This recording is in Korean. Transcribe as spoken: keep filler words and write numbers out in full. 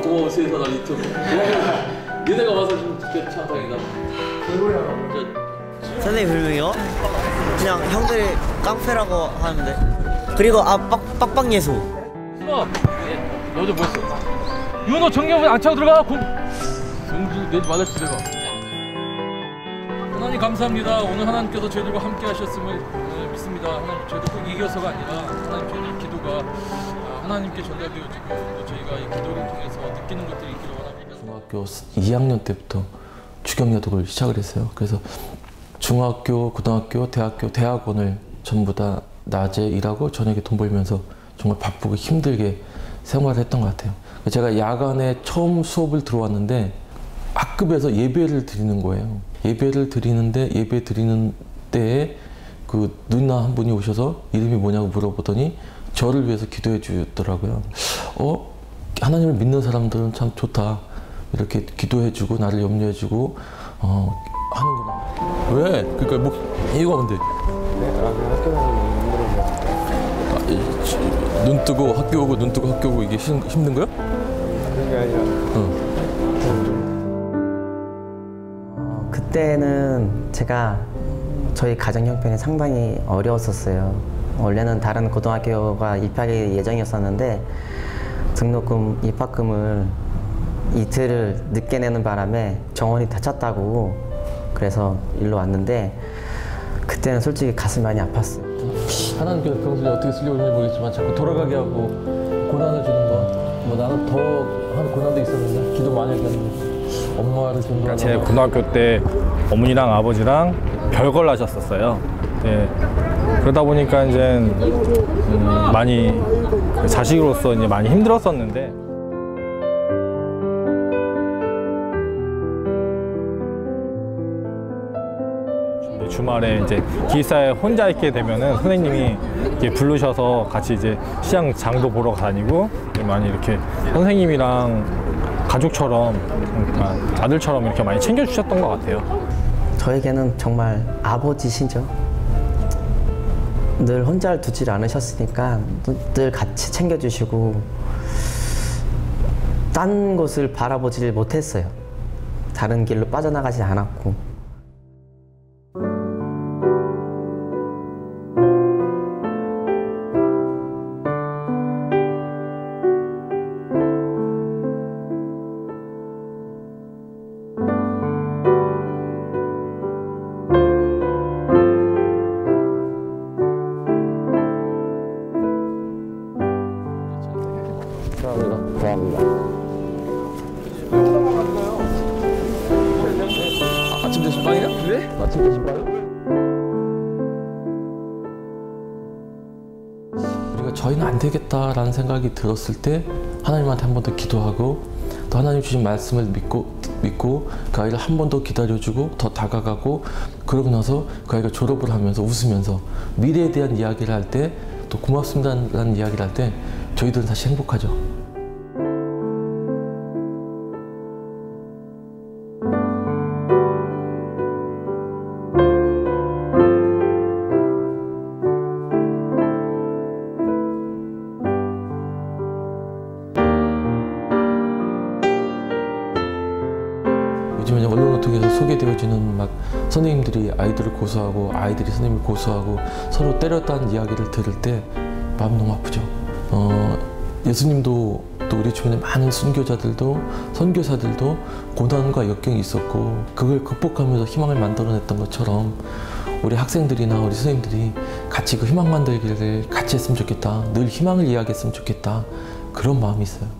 고마워 세상아 유튜브. 얘네가 와서 지금 진짜 찬성이다. 선생님 별명이요? 그냥 형들이 깡패라고 하는데. 그리고 아 빡빡예수. 수아 너도 뭐 했어? 유은호 정리하고 안 차고 들어가. 공 공주 내지 말랬지 내가. 하나님 감사합니다. 오늘 하나님께서 저희들과 함께 하셨음을 믿습니다. 하나님 저희들 꼭 이겨서가 아니라 하나님 저희들 기도가 하나님께 전달되어지고 또 저희가 이 기도를 통해서 느끼는 것들이 있기를 원합니다. 중학교 이 학년 때부터 주경야독을 시작을 했어요. 그래서 중학교, 고등학교, 대학교, 대학원을 전부 다 낮에 일하고 저녁에 돈 벌면서 정말 바쁘고 힘들게 생활을 했던 것 같아요. 제가 야간에 처음 수업을 들어왔는데 학급에서 예배를 드리는 거예요. 예배를 드리는데 예배 드리는 때에 그 누나 한 분이 오셔서 이름이 뭐냐고 물어보더니 저를 위해서 기도해 주더라고요. 어? 하나님을 믿는 사람들은 참 좋다. 이렇게 기도해 주고 나를 염려해 주고 어, 하는구나. 왜? 그러니까 뭐 이유가 뭔데? 아, 눈 뜨고 학교 오고 눈 뜨고 학교 오고 이게 힘, 힘든 거야? 그게 아니라. 어. 그때는 제가 저희 가정 형편이 상당히 어려웠었어요. 원래는 다른 고등학교가 입학의 예정이었었는데 등록금, 입학금을 이틀을 늦게 내는 바람에 정원이 다쳤다고 그래서 일로 왔는데 그때는 솔직히 가슴이 많이 아팠어요. 하나님께서 평소에 어떻게 쓰려고 했는지 모르겠지만 자꾸 돌아가게 하고 고난을 주는 거 뭐 나는 더 한 고난도 있었는데 기도 많이 했는데 엄마를 좀 더 제 고등학교 때 어머니랑 아버지랑 별걸 하셨었어요. 네. 그러다 보니까 이제 음 많이 자식으로서 이제 많이 힘들었었는데 주말에 이제 기숙사에 혼자 있게 되면은 선생님이 이렇게 부르셔서 같이 이제 시장장도 보러 다니고 많이 이렇게 선생님이랑 가족처럼 그러니까 아들처럼 이렇게 많이 챙겨주셨던 것 같아요. 저에게는 정말 아버지시죠. 늘 혼자 두질 않으셨으니까 늘 같이 챙겨주시고 딴 곳을 바라보지를 못했어요. 다른 길로 빠져나가지 않았고 아침 대신 빵이야? 그래? 아침 대신 빵? 우리가 저희는 안 되겠다라는 생각이 들었을 때 하나님한테 한 번 더 기도하고 또 하나님 주신 말씀을 믿고 믿고 그 아이를 한 번 더 기다려주고 더 다가가고 그러고 나서 그 아이가 졸업을 하면서 웃으면서 미래에 대한 이야기를 할 때 또 고맙습니다라는 이야기를 할 때 저희들은 다시 행복하죠. 요즘에 언론을 통해서 소개되어지는 막 선생님들이 아이들을 고소하고 아이들이 선생님을 고소하고 서로 때렸다는 이야기를 들을 때 마음이 너무 아프죠. 어, 예수님도 또 우리 주변에 많은 순교자들도 선교사들도 고난과 역경이 있었고 그걸 극복하면서 희망을 만들어냈던 것처럼 우리 학생들이나 우리 선생님들이 같이 그 희망 만들기를 같이 했으면 좋겠다. 늘 희망을 이야기했으면 좋겠다. 그런 마음이 있어요.